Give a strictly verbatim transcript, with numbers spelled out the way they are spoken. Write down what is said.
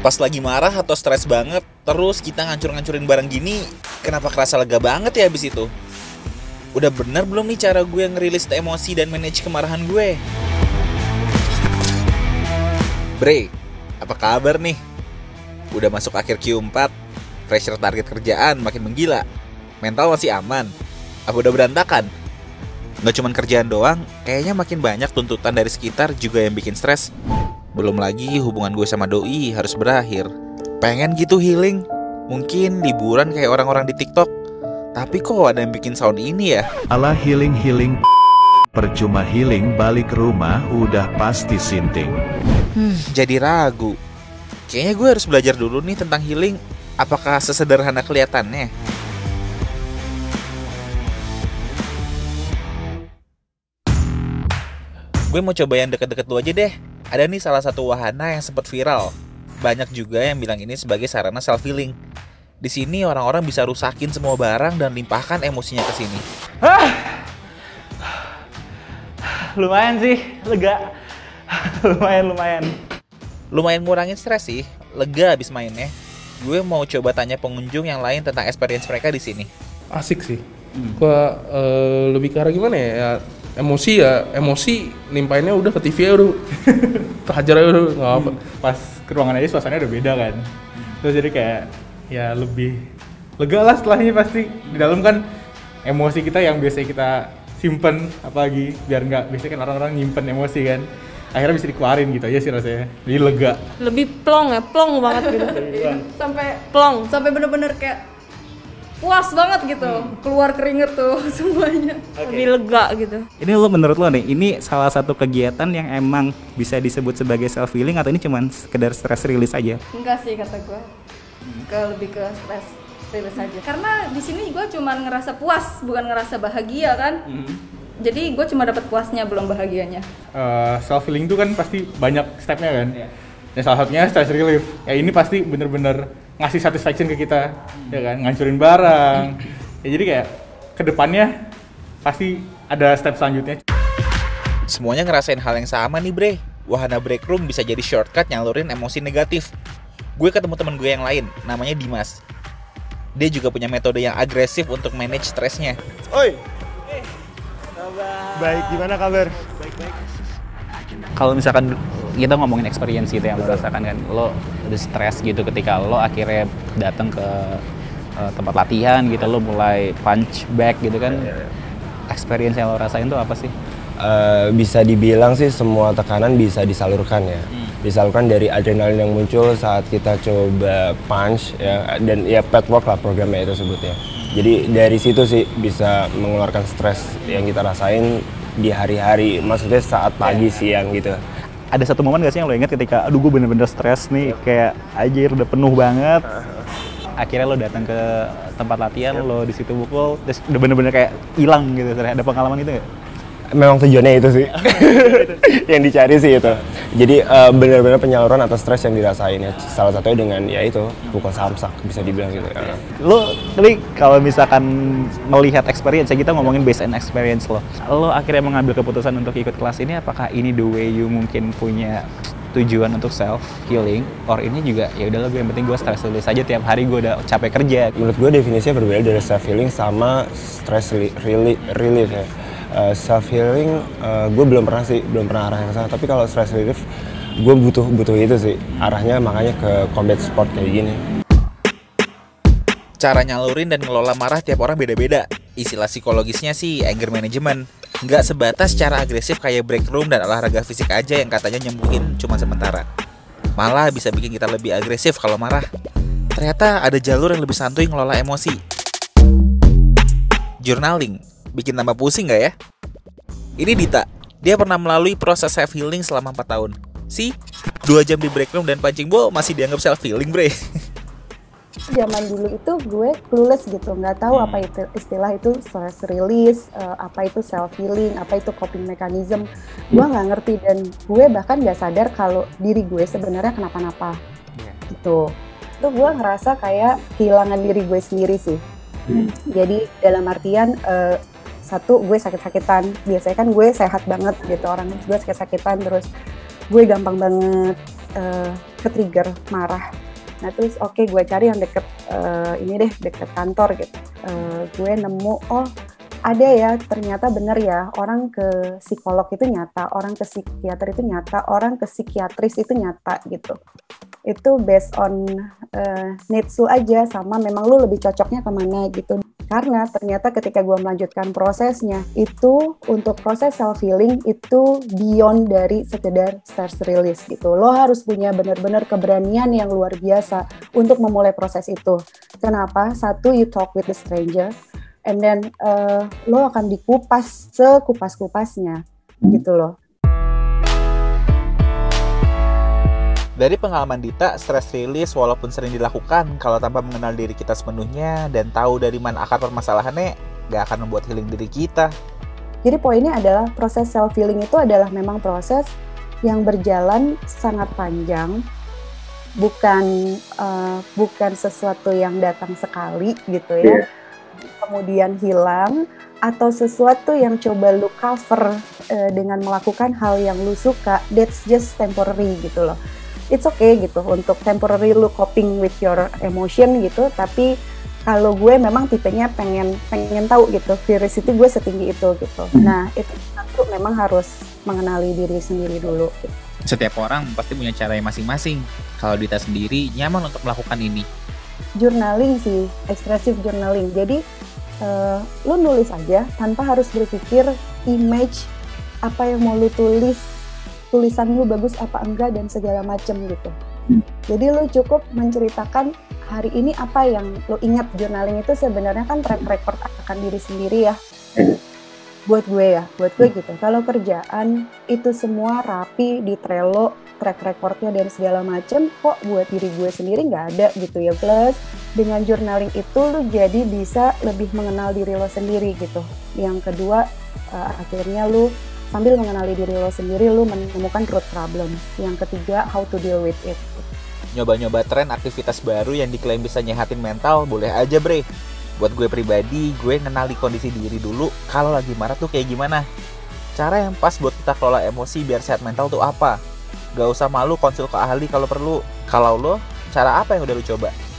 Pas lagi marah atau stres banget, terus kita ngancur-ngancurin barang gini, kenapa kerasa lega banget ya abis itu? Udah bener belum nih cara gue ngerilis emosi dan manage kemarahan gue? Bre, apa kabar nih? Udah masuk akhir Q empat, pressure target kerjaan makin menggila. Mental masih aman, apa udah berantakan? Nggak cuman kerjaan doang, kayaknya makin banyak tuntutan dari sekitar juga yang bikin stres. Belum lagi hubungan gue sama doi harus berakhir. Pengen gitu healing, mungkin liburan kayak orang-orang di TikTok. Tapi kok ada yang bikin sound ini ya? Ala healing-healing, percuma healing, balik rumah udah pasti sinting. Hmm, jadi ragu. Kayaknya gue harus belajar dulu nih tentang healing. Apakah sesederhana kelihatannya? Gue mau coba yang deket-deket lu aja deh. Ada nih salah satu wahana yang sempat viral. Banyak juga yang bilang ini sebagai sarana self healing. Di sini orang-orang bisa rusakin semua barang dan limpahkan emosinya ke sini. Ah! Lumayan sih, lega. Lumayan, lumayan. Lumayan ngurangin stres sih, lega abis mainnya. Gue mau coba tanya pengunjung yang lain tentang experience mereka di sini. Asik sih. Hmm. Gua uh, lebih ke arah gimana ya? ya emosi ya, emosi nimpainnya udah ke T V ya udah. Terhajar aja udah, nggak apa. Hmm. Pas ke ruangan aja suasananya udah beda kan. Hmm. Terus jadi kayak ya lebih lega lah setelahnya pasti. Di dalam kan emosi kita yang biasanya kita simpen apalagi biar nggak, biasanya kan orang-orang nyimpen emosi kan. Akhirnya bisa dikeluarin gitu aja sih rasanya, jadi lega. Lebih plong ya, plong banget gitu. Sampai plong, sampai bener-bener kayak puas banget gitu, hmm. keluar keringet tuh semuanya. Okay. Lebih lega gitu. Ini lo menurut lo nih, ini salah satu kegiatan yang emang bisa disebut sebagai self healing atau ini cuman sekedar stress release aja? Enggak sih kata gue, ke lebih ke stress release aja. Karena di sini gue cuman ngerasa puas, bukan ngerasa bahagia kan. Hmm. Jadi gue cuma dapat puasnya, belum bahagianya. Uh, self healing itu kan pasti banyak stepnya kan. Yeah. Dan salah satunya stress relief. Ya ini pasti bener-bener ngasih satisfaction ke kita, mm. ya kan, ngancurin barang. Ya jadi kayak kedepannya pasti ada step selanjutnya. Semuanya ngerasain hal yang sama nih Bre. Wahana break room bisa jadi shortcut nyalurin emosi negatif. Gue ketemu temen gue yang lain, namanya Dimas. Dia juga punya metode yang agresif untuk manage stresnya. Oi. Baik, gimana kabar? Baik-baik. Kalau misalkan kita ngomongin experience gitu yang lo rasakan kan, lo udah stres gitu ketika lo akhirnya datang ke uh, tempat latihan gitu, lo mulai punch back gitu kan. Experience yang lo rasain tuh apa sih? Uh, bisa dibilang sih semua tekanan bisa disalurkan ya. Hmm. Disalurkan dari adrenalin yang muncul saat kita coba punch ya, dan ya pet work lah programnya itu sebutnya. Jadi dari situ sih bisa mengeluarkan stres yang kita rasain di hari-hari, maksudnya saat pagi, siang gitu. Ada satu momen gak sih yang lo ingat ketika, aduh gue bener-bener stres nih, kayak anjir udah penuh banget. Akhirnya lo datang ke tempat latihan, lo di situ pukul, terus udah bener-bener kayak hilang gitu. Ada pengalaman gitu gak? Memang tujuannya itu sih, yang dicari sih itu. Jadi uh, benar-benar penyaluran atas stres yang dirasain ya. Salah satunya dengan ya itu pukul samsak bisa dibilang gitu. Ya. Lo tadi kalau misalkan melihat experience, kita ngomongin based on experience lo. Lo akhirnya mengambil keputusan untuk ikut kelas ini, apakah ini the way you mungkin punya tujuan untuk self healing, or ini juga ya udahlah gue yang penting gue stress release aja tiap hari gue udah capek kerja. Menurut gue definisinya berbeda dari self healing sama stress relief ya. Uh, self healing, uh, gue belum pernah sih, belum pernah arahnya ke sana. Tapi kalau stress relief, gue butuh butuh itu sih. Arahnya makanya ke combat sport kayak gini. Cara nyalurin dan ngelola marah tiap orang beda-beda. Istilah psikologisnya sih anger management. Nggak sebatas cara agresif kayak break room dan olahraga fisik aja yang katanya nyembuhin cuma sementara. Malah bisa bikin kita lebih agresif kalau marah. Ternyata ada jalur yang lebih santuy ngelola emosi. Journaling. Bikin tambah pusing nggak ya? Ini Dita, dia pernah melalui proses self healing selama empat tahun. Si, dua jam di break room dan pancing ball masih dianggap self healing bre. Zaman dulu itu gue clueless gitu, nggak tahu hmm. apa itu istilah itu stress release, uh, apa itu self healing, apa itu coping mechanism. Hmm. Gue nggak ngerti dan gue bahkan nggak sadar kalau diri gue sebenarnya kenapa-napa. Yeah. Gitu. Itu gue ngerasa kayak kehilangan diri gue sendiri sih. Hmm. Jadi dalam artian uh, satu, gue sakit-sakitan. Biasanya kan gue sehat banget gitu, orangnya juga sakit-sakitan. Terus gue gampang banget uh, ketrigger marah. Nah terus oke okay, gue cari yang deket uh, ini deh, deket kantor gitu. Uh, gue nemu, oh ada ya, ternyata bener ya, orang ke psikolog itu nyata, orang ke psikiater itu nyata, orang ke psikiatris itu nyata gitu. Itu based on uh, needs lu aja, sama memang lu lebih cocoknya kemana gitu. Karena ternyata ketika gue melanjutkan prosesnya, itu untuk proses self-healing itu beyond dari sekedar stress release gitu. Lo harus punya benar-benar keberanian yang luar biasa untuk memulai proses itu. Kenapa? Satu, you talk with a stranger, and then uh, lo akan dikupas sekupas-kupasnya gitu loh. Dari pengalaman Dita, stress release walaupun sering dilakukan, kalau tanpa mengenal diri kita sepenuhnya dan tahu dari mana akar permasalahannya, gak akan membuat healing diri kita. Jadi poinnya adalah proses self-healing itu adalah memang proses yang berjalan sangat panjang, bukan uh, bukan sesuatu yang datang sekali gitu ya, yeah. Kemudian hilang, atau sesuatu yang coba lu cover uh, dengan melakukan hal yang lu suka, that's just temporary gitu loh. It's okay gitu, untuk temporary lu coping with your emotion gitu, tapi kalau gue memang tipenya pengen pengen tahu gitu, curiosity gue setinggi itu gitu. Nah, itu satu memang harus mengenali diri sendiri dulu. Gitu. Setiap orang pasti punya cara masing-masing. Kalau Dita sendiri nyaman untuk melakukan ini. Journaling sih, expressive journaling. Jadi uh, lu nulis aja tanpa harus berpikir image apa yang mau lu tulis. Tulisan lu bagus apa enggak dan segala macem gitu. Hmm. Jadi lu cukup menceritakan hari ini apa yang lu ingat. Journaling itu sebenarnya kan track record akan diri sendiri ya. Hmm. Buat gue ya, buat gue gitu. Kalau kerjaan itu semua rapi di Trello, track recordnya dan segala macem, kok buat diri gue sendiri nggak ada gitu ya. Plus dengan journaling itu lu jadi bisa lebih mengenal diri lo sendiri gitu. Yang kedua uh, akhirnya lu sambil mengenali diri lo sendiri, lo menemukan root problem. Yang ketiga, how to deal with it. Nyoba-nyoba tren aktivitas baru yang diklaim bisa nyehatin mental, boleh aja bre. Buat gue pribadi, gue ngenali kondisi diri dulu, kalau lagi marah tuh kayak gimana. Cara yang pas buat kita kelola emosi biar sehat mental tuh apa? Gak usah malu konsul ke ahli kalau perlu. Kalau lo, cara apa yang udah lo coba?